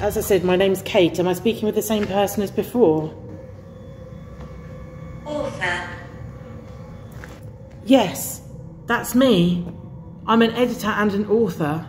As I said, my name's Kate. Am I speaking with the same person as before? Author. Yes, that's me. I'm an editor and an author.